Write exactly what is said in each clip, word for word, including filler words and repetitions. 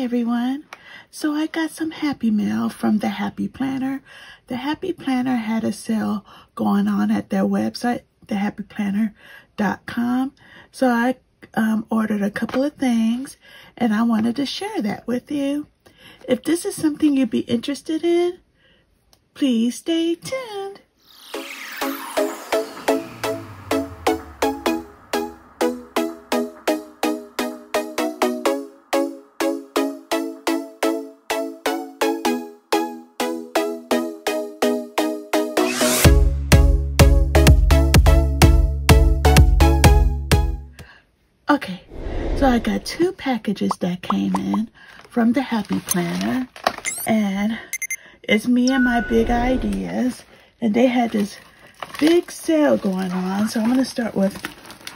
Hi everyone. So I got some happy mail from The Happy Planner. The Happy Planner had a sale going on at their website, the happy planner dot com. So I um, ordered a couple of things and I wanted to share that with you. If this is something you'd be interested in, please stay tuned. Okay, so I got two packages that came in from The Happy Planner, and it's Me and My Big Ideas, and they had this big sale going on. So I'm going to start with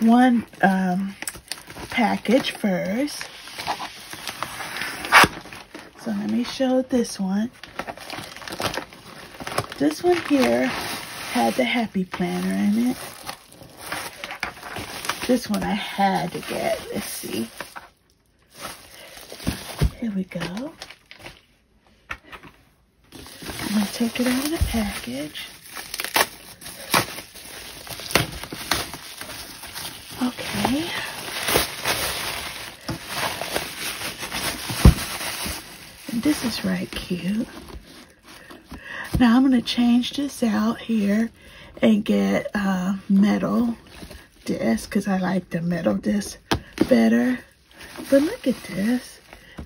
one um, package first. So let me show this one. This one here had The Happy Planner in it. This one I had to get. Let's see. Here we go. I'm going to take it out of the package. Okay. And this is right cute. Now I'm going to change this out here and get uh, metal disc, because I like the metal disc better. But look at this.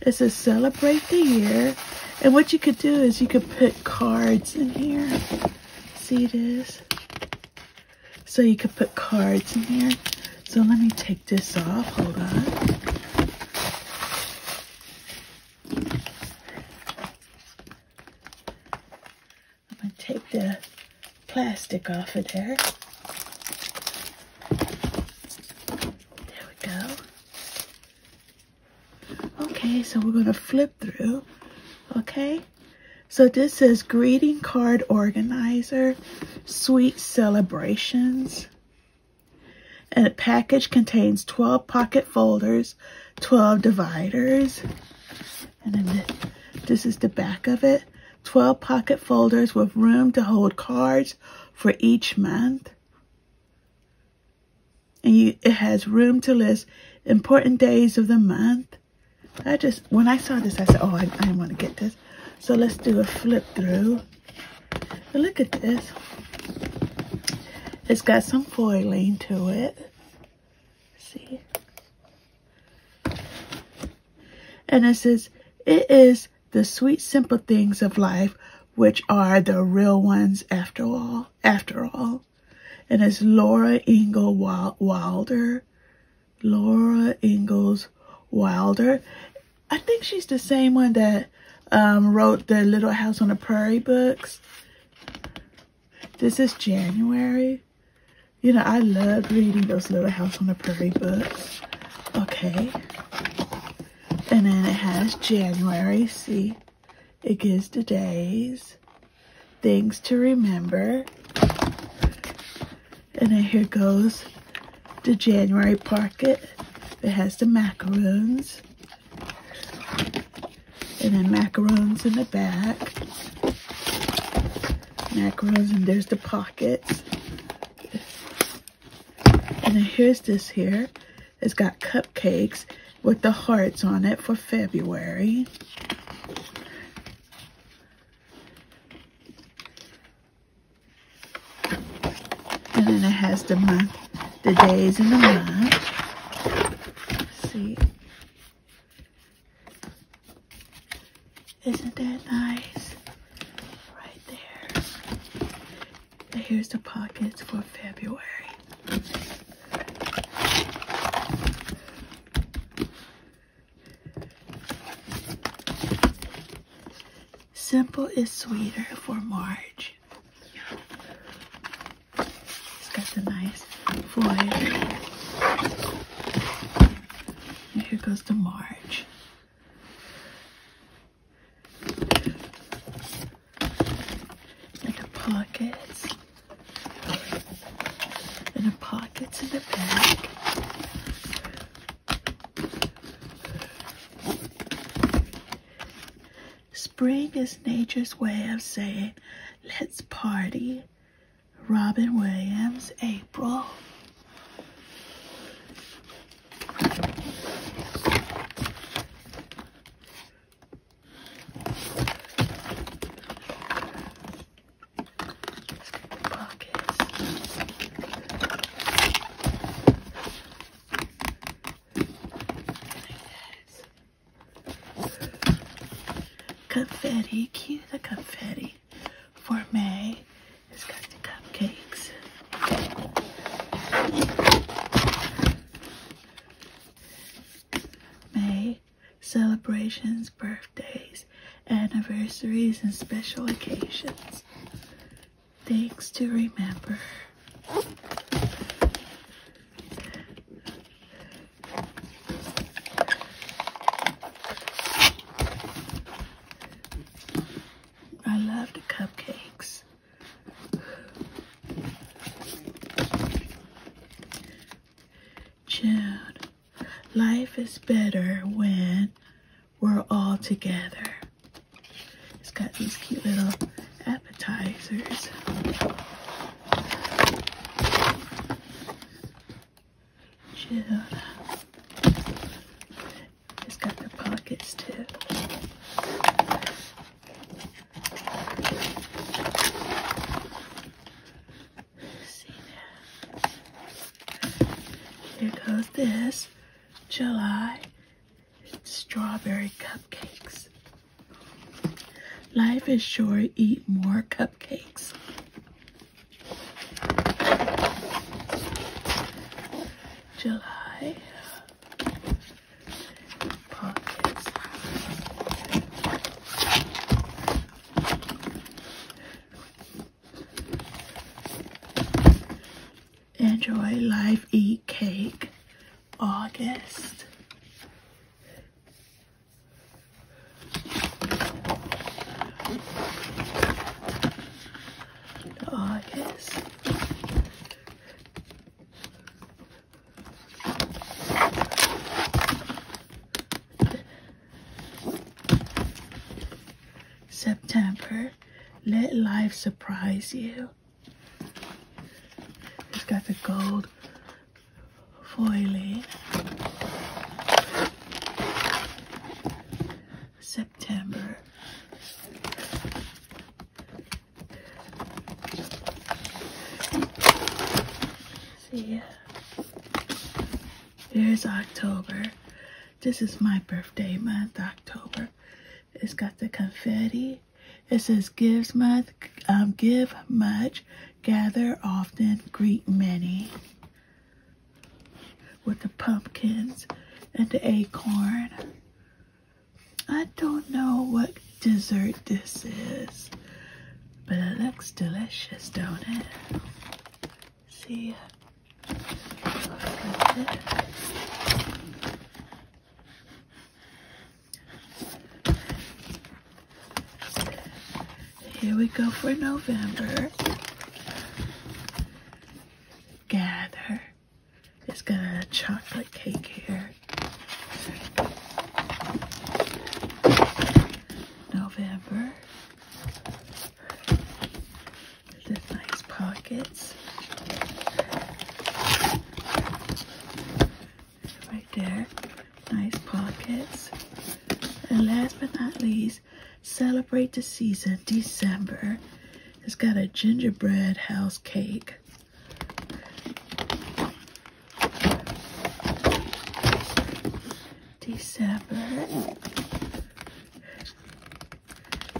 It says celebrate the year, and what you could do is you could put cards in here. See this? So you could put cards in here. So let me take this off. Hold on. I'm gonna take the plastic off of there. So we're going to flip through, okay? So this says greeting card organizer, sweet celebrations. And the package contains twelve pocket folders, twelve dividers. And then this is the back of it. twelve pocket folders with room to hold cards for each month. And you, it has room to list important days of the month. I just, when I saw this, I said, oh, I, I want to get this. So let's do a flip through. And look at this. It's got some foiling to it. See? And it says, it is the sweet, simple things of life, which are the real ones after all. After all. And it's Laura Ingalls Wilder. Laura Ingalls Wilder. I think she's the same one that um, wrote the Little House on the Prairie books. This is January. You know, I loved reading those Little House on the Prairie books. Okay. And then it has January. See, it gives the days, things to remember. And then here goes the January pocket. It has the macaroons. And then macaroons in the back. Macaroons, and there's the pockets. And then here's this here. It's got cupcakes with the hearts on it for February. And then it has the month, the days in the month. Isn't that nice? Right there. And here's the pockets for February. Simple is sweeter for March. It's got the nice foil. And here goes the March. Pockets, and the pockets in the back. Spring is nature's way of saying, let's party. Robin Williams, April. Confetti, cue the confetti. For May, it's got the cupcakes. May, celebrations, birthdays, anniversaries, and special occasions. Things to remember. June. Life is better when we're all together. It's got these cute little appetizers. June. It's got the pockets too. Here goes this, July, strawberry cupcakes. Life is short, eat more cupcakes. July, pockets. Enjoy life, eat cake. August. August. September. Let life surprise you. It's got the gold foiling. September. See ya. Here's October. This is my birthday month, October. It's got the confetti. It says gives month, um, give much, gather often, greet many. With the pumpkins and the acorn. I don't know what dessert this is, but it looks delicious, don't it? See ya. Here we go for November. Gather. It's got a chocolate cake here. November. The nice pockets. Right there. Nice pockets. And last but not least, celebrate the season, December. It's got a gingerbread house cake. December,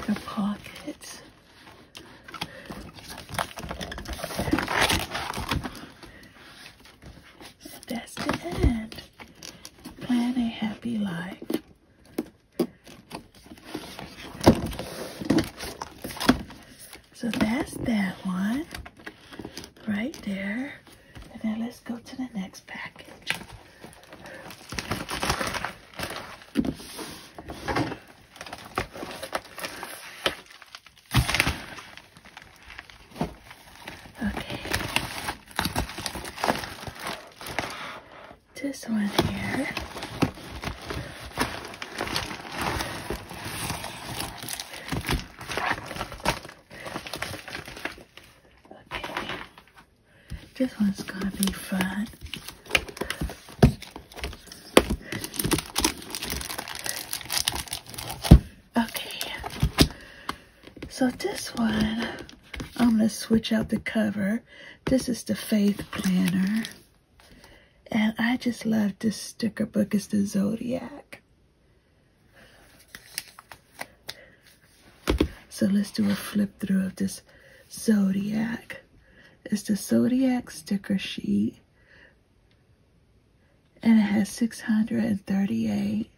the pockets, that's the end. Plan a happy life. So that's that one, right there, and then let's go to the next package. This one here This one's gonna be fun. Okay. So this one, I'm gonna switch out the cover. This is the Faith Planner. And I just love this sticker book. It's the Zodiac. So let's do a flip through of this Zodiac. It's the Zodiac sticker sheet. And it has six hundred thirty-eight.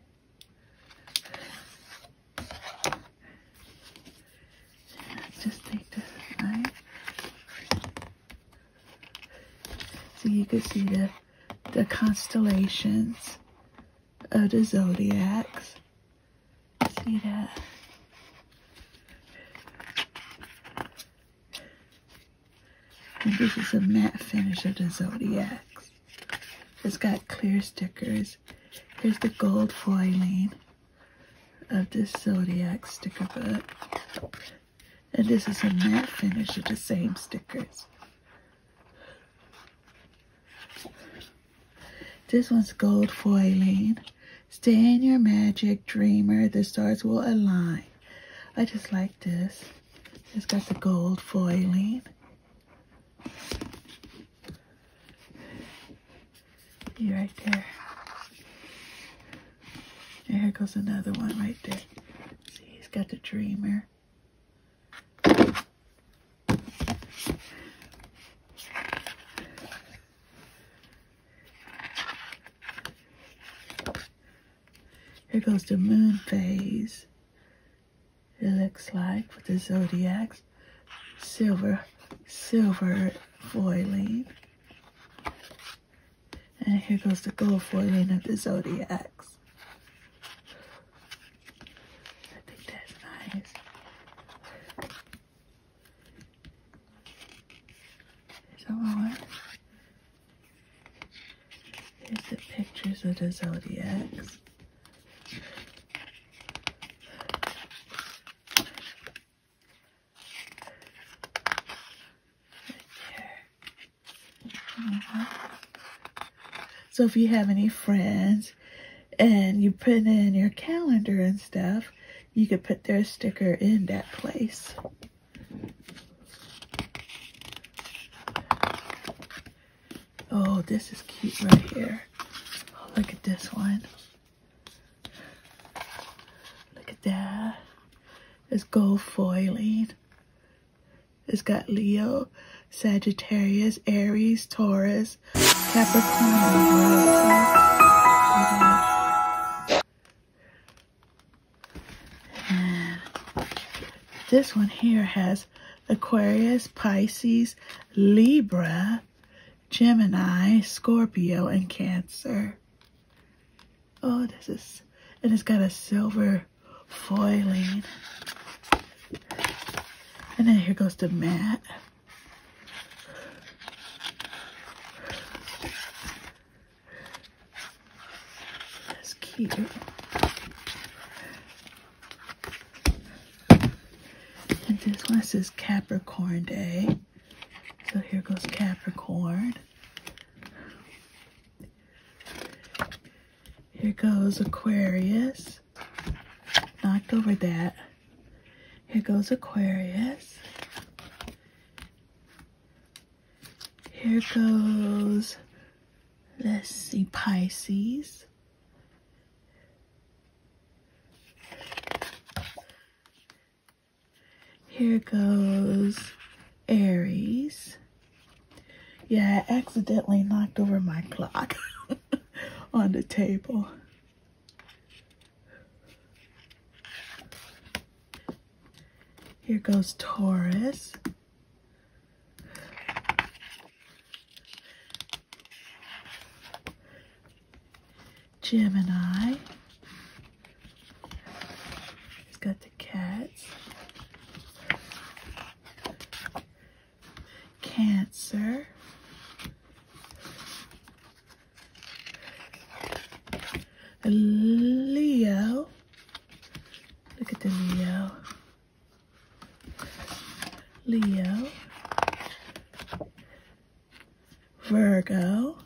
Just take this out. So you can see the, the constellations of the Zodiacs. See that? And this is a matte finish of the Zodiacs. It's got clear stickers. Here's the gold foiling of this Zodiac sticker book. And this is a matte finish of the same stickers. This one's gold foiling. Stay in your magic, dreamer. The stars will align. I just like this. It's got the gold foiling. Be right there. And here goes another one right there. See, he's got the dreamer. Here goes the moon phase. It looks like with the Zodiacs. Silver. Silver foiling. And here goes the gold foiling of the Zodiacs. I think that's nice. Here's the one. Here's the pictures of the Zodiacs. So if you have any friends and you put in your calendar and stuff, you could put their sticker in that place. Oh, this is cute right here. Oh, look at this one. Look at that. It's gold foiling. It's got Leo, Sagittarius, Aries, Taurus, Capricorn. And this one here has Aquarius, Pisces, Libra, Gemini, Scorpio, and Cancer. Oh, this is, and it's got a silver foiling. And then here goes the matte. That's cute. And this one says Capricorn Day. So here goes Capricorn. Here goes Aquarius. Knocked over that. Here goes Aquarius. Here goes, let's see, Pisces. Here goes Aries. Yeah, I accidentally knocked over my clock on the table. Here goes Taurus. Gemini. It's got the cats. Cancer. Leo. Look at the Leo. Leo, Virgo.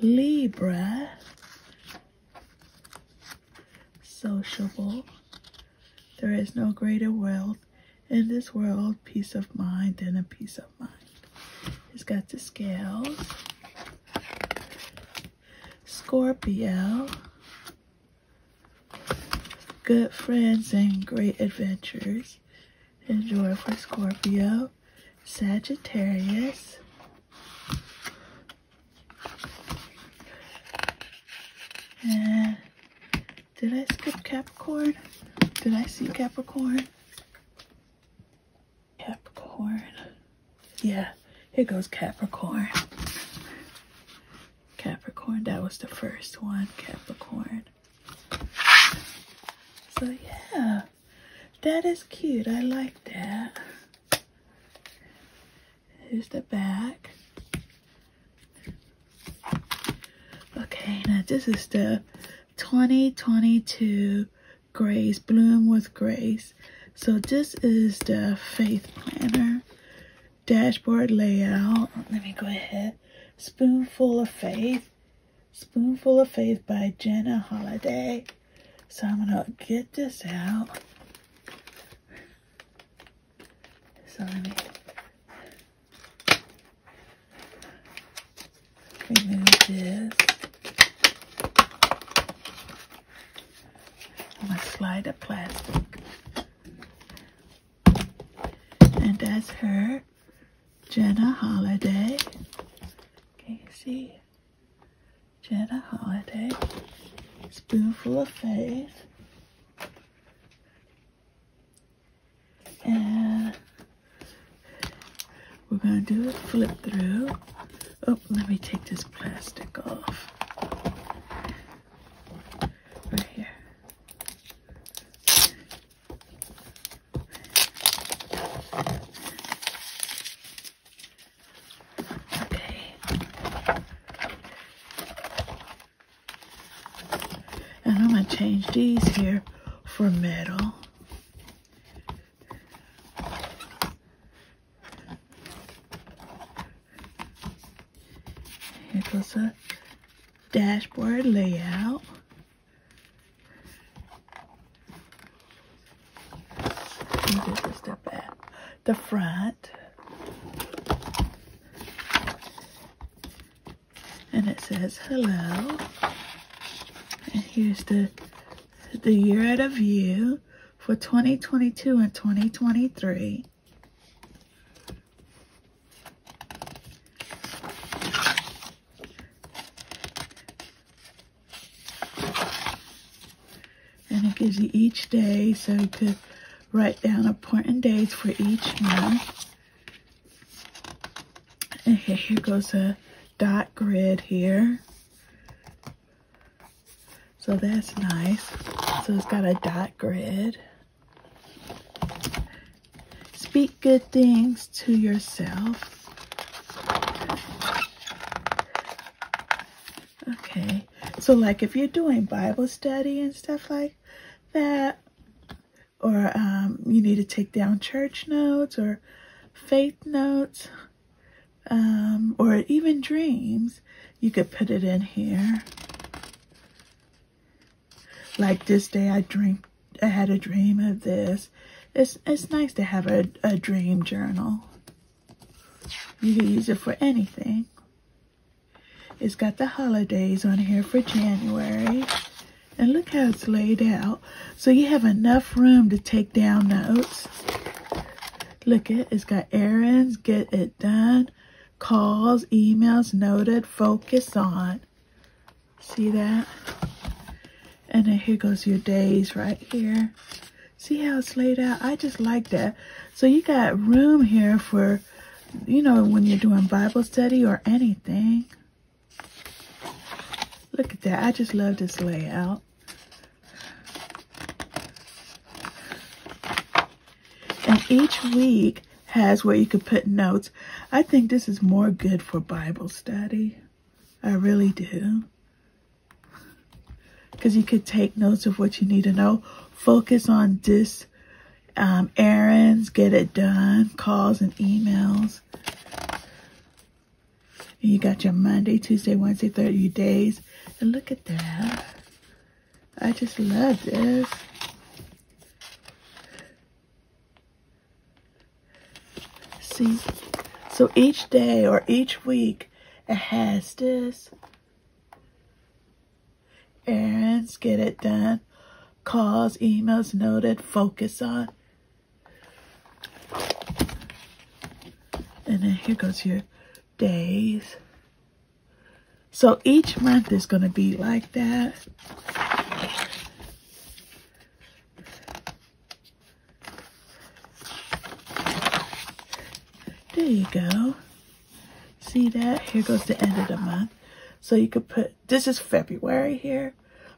Libra. Sociable. There is no greater wealth in this world, peace of mind, than a peace of mind. He's got the scales. Scorpio. Good friends and great adventures. Enjoy for Scorpio. Sagittarius. And did I skip Capricorn? Did I see Capricorn? Capricorn. Yeah, here goes Capricorn. Capricorn, that was the first one, Capricorn. So yeah, that is cute. I like that. Here's the back. Okay, now this is the twenty twenty-two Grace, Bloom with Grace. So this is the Faith Planner dashboard layout. Let me go ahead. Spoonful of Faith. Spoonful of Faith by Jena Holliday. So I'm gonna get this out. So let me remove this. I'm gonna slide the plastic. And that's her, Jena Holliday. Can you see? Jena Holliday. Spoonful of Faith. And we're gonna do a flip through. Oh, let me take this plastic off. Right here. Change these here for metal. Here goes a dashboard layout. And this is the back, the front, and it says hello. And here's the the year at a view for twenty twenty-two and twenty twenty-three. And it gives you each day, so you could write down important days for each month. And here, here goes a dot grid here. So that's nice. So it's got a dot grid. Speak good things to yourself. Okay. So like if you're doing Bible study and stuff like that, or um, you need to take down church notes or faith notes, um, or even dreams, you could put it in here. Like this day I dreamed, I had a dream of this. It's, it's nice to have a, a dream journal. You can use it for anything. It's got the holidays on here for January. And look how it's laid out. So you have enough room to take down notes. Look it, it's got errands, get it done, calls, emails, noted, focus on. See that? And then here goes your days right here. See how it's laid out? I just like that. So you got room here for, you know, when you're doing Bible study or anything. Look at that. I just love this layout. And each week has where you could put notes. I think this is more good for Bible study. I really do. Because you could take notes of what you need to know. Focus on this um, errands, get it done, calls and emails. And you got your Monday, Tuesday, Wednesday, thirty days. And look at that. I just love this. See, so each day or each week, it has this. Errands, get it done. Calls, emails, noted, focus on. And then here goes your days. So each month is going to be like that. There you go. See that? Here goes the end of the month. So you could put, this is February here,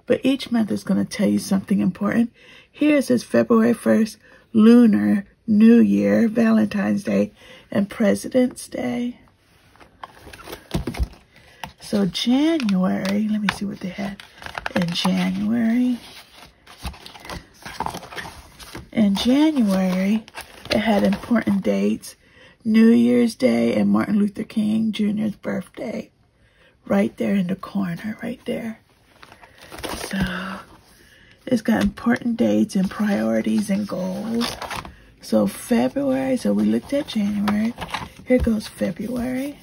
but each month is going to tell you something important. Here it says February first, Lunar New Year, Valentine's Day, and President's Day. So January, let me see what they had in January. In January, it had important dates. New Year's Day and Martin Luther King Junior's birthday. Right there in the corner, right there. So it's got important dates and priorities and goals. So February, so we looked at January. Here goes February.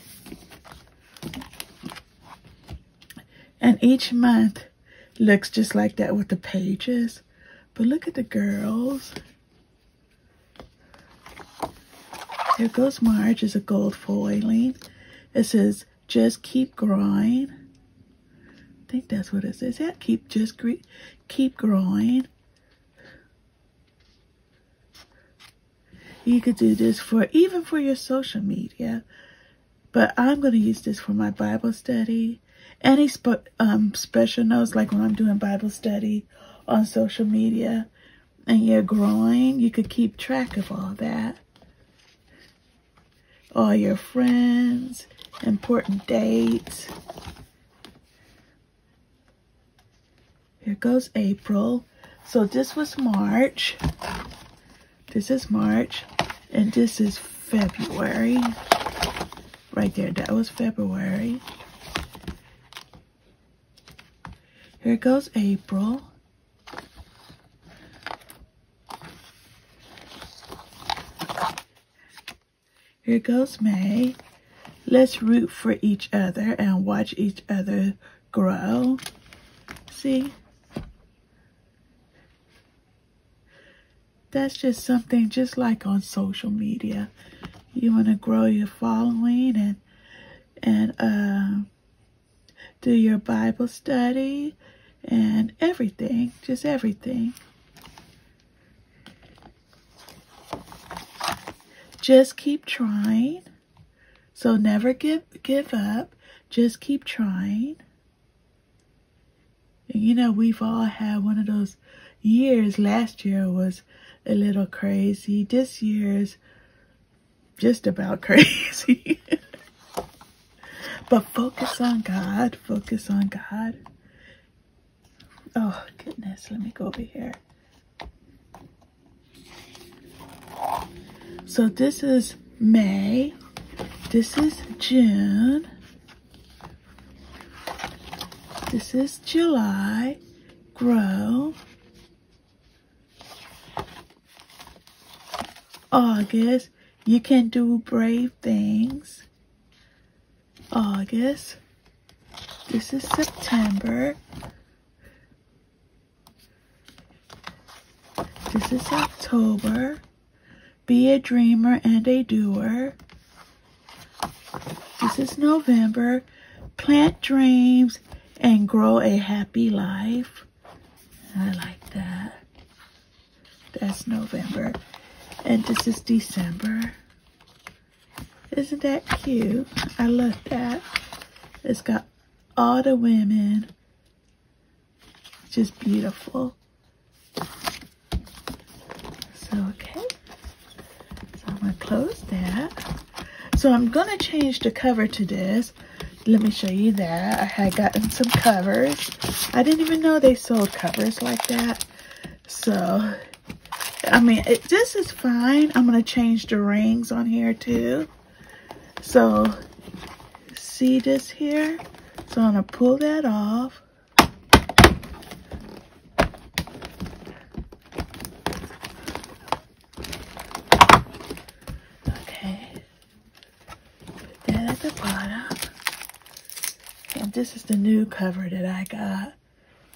And each month looks just like that with the pages. But look at the girls. Here goes March, is a gold foiling. It says, just keep growing. I think that's what it says. Yeah, keep, just keep growing. You could do this for, even for your social media. But I'm going to use this for my Bible study. Any sp um, special notes, like when I'm doing Bible study on social media and you're growing, you could keep track of all that. All your friends, important dates. Here goes April. So this was March. This is March. And this is February. Right there, that was February. Here goes April. Here goes May. Let's root for each other and watch each other grow. See? That's just something just like on social media. You want to grow your following and, and um, do your Bible study. And everything, just everything. Just keep trying. So never give give up. Just keep trying. And you know, we've all had one of those years. Last year was a little crazy. This year's just about crazy. But focus on God. Focus on God. Oh, goodness, let me go over here. So this is May, this is June, this is July, grow, August, you can do brave things, August, this is September, this is October. Be a dreamer and a doer. This is November. Plant dreams and grow a happy life. I like that. That's November. And this is December. Isn't that cute? I love that. It's got all the women. Just beautiful. So, okay. I'm gonna close that. So I'm gonna change the cover to this. Let me show you that. I had gotten some covers. I didn't even know they sold covers like that. So I mean, it, this is fine. I'm going to change the rings on here too. So, see this here? So I'm going to pull that off. Okay. Put that at the bottom. And this is the new cover that I got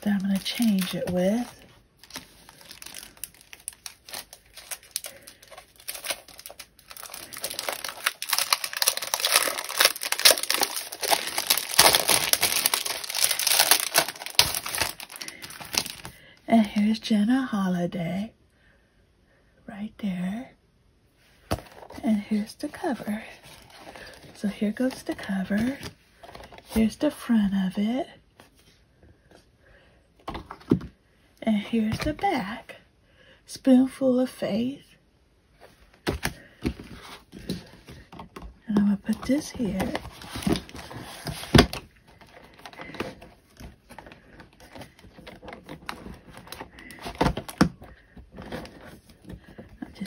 that I'm going to change it with. And here's Jena Holliday, right there. And here's the cover. So here goes the cover. Here's the front of it. And here's the back. Spoonful of Faith. And I'm gonna put this here.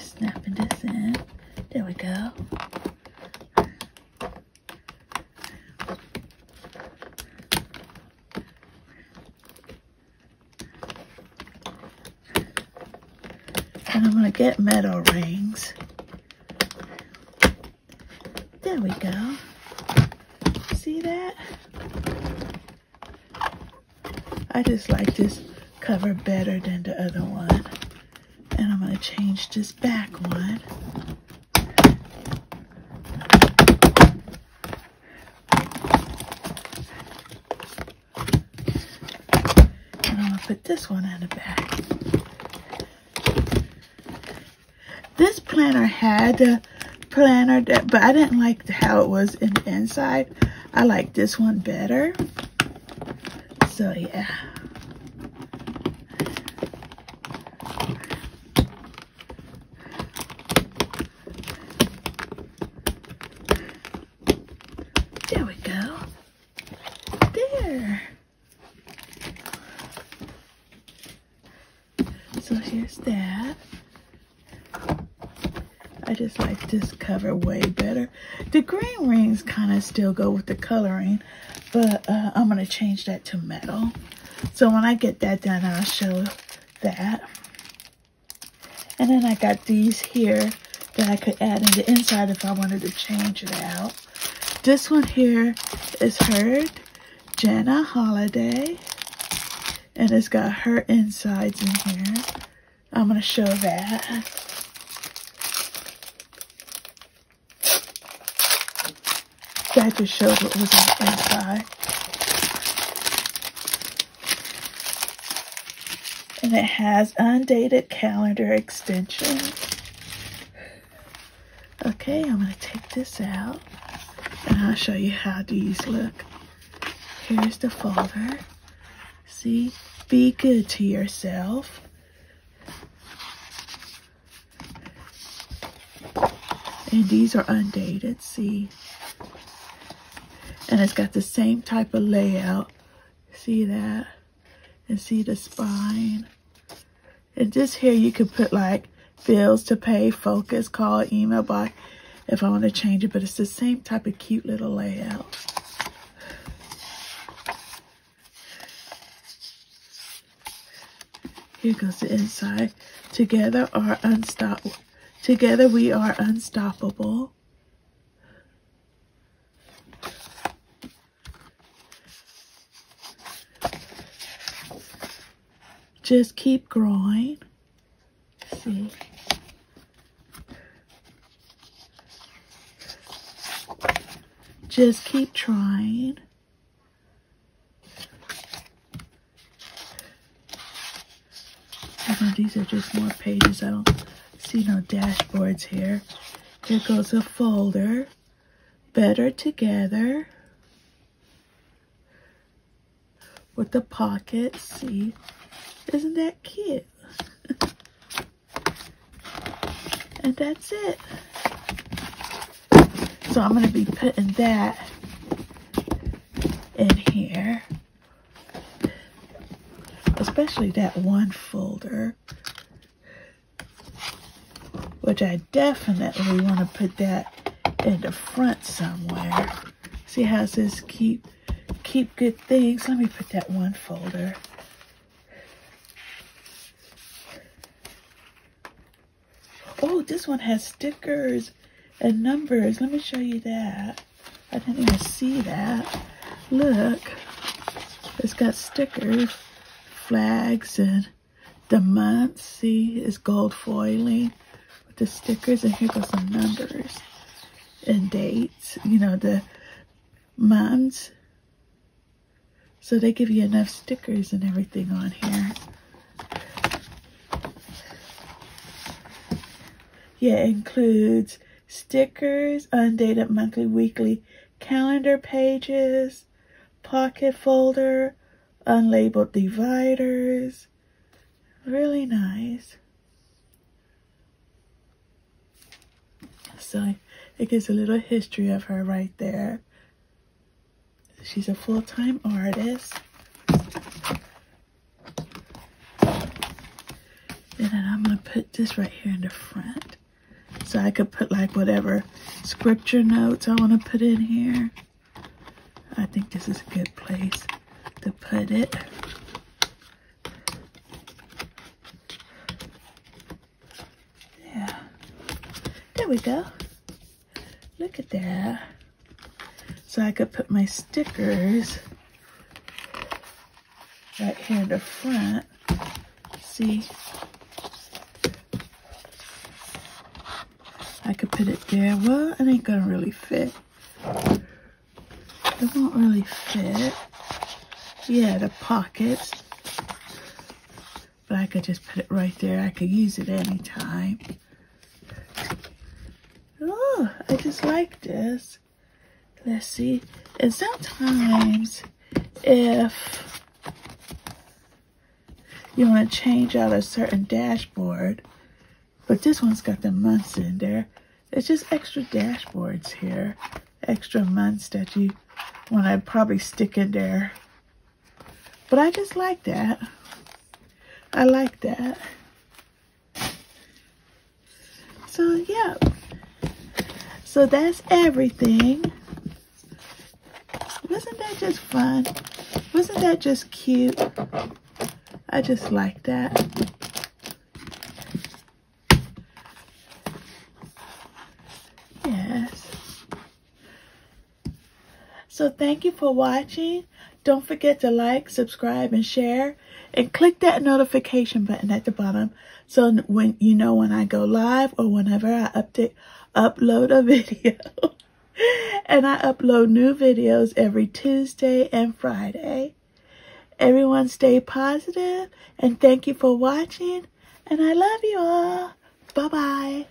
Snapping this in. There we go. And I'm going to get metal rings. There we go. See that? I just like this cover better than the other one. And I'm going to change this back one. And I'm going to put this one on the back. This planner had a planner, that, but I didn't like how it was in the inside. I like this one better. So, yeah. So here's that. I just like this cover way better. The green rings kind of still go with the coloring, but uh, I'm going to change that to metal. So when I get that done, I'll show that. And then I got these here that I could add in the inside if I wanted to change it out. This one here is her, Jena Holliday. And it's got her insides in here. I'm gonna show that. That just shows what was on the inside. And it has undated calendar extension. Okay, I'm gonna take this out and I'll show you how these look. Here's the folder. See, be good to yourself. And these are undated, see. And it's got the same type of layout. See that? And see the spine. And this here you could put like bills to pay, focus, call, email, buy, if I want to change it, but it's the same type of cute little layout. Here goes the inside. Together are unstoppable. Together we are unstoppable. Just keep growing. See. Just keep trying. And these are just more pages. I don't see no dashboards here. Here goes a folder. Better Together. With the pockets. See? Isn't that cute? And that's it. So I'm going to be putting that in here. Especially that one folder. which I definitely want to put that in the front somewhere. See how it says keep, keep good things? Let me put that one folder. Oh, this one has stickers and numbers. Let me show you that. I didn't even see that. Look, it's got stickers, flags, and the month. See, it's gold foiling with the stickers, and here goes some numbers and dates, you know, the months. So they give you enough stickers and everything on here. Yeah, it includes stickers, undated monthly, weekly calendar pages, pocket folder, unlabeled dividers. Really nice. So it gives a little history of her right there. She's a full-time artist. And then I'm going to put this right here in the front. So I could put like whatever scripture notes I want to put in here. I think this is a good place to put it. Yeah. There we go. Look at that. So I could put my stickers right here in the front. See? I could put it there. Well, it ain't gonna really fit. It won't really fit. Yeah, the pockets. But I could just put it right there. I could use it anytime. Oh, I just like this. Let's see. And sometimes if you want to change out a certain dashboard, but this one's got the months in there. It's just extra dashboards here. Extra months that you want to probably stick in there. But I just like that. I like that. So, yeah. So, that's everything. Wasn't that just fun? Wasn't that just cute? I just like that. So thank you for watching. Don't forget to like, subscribe, and share. And click that notification button at the bottom so when you know when I go live or whenever I update, upload a video. And I upload new videos every Tuesday and Friday. Everyone stay positive, and thank you for watching. And I love you all. Bye-bye.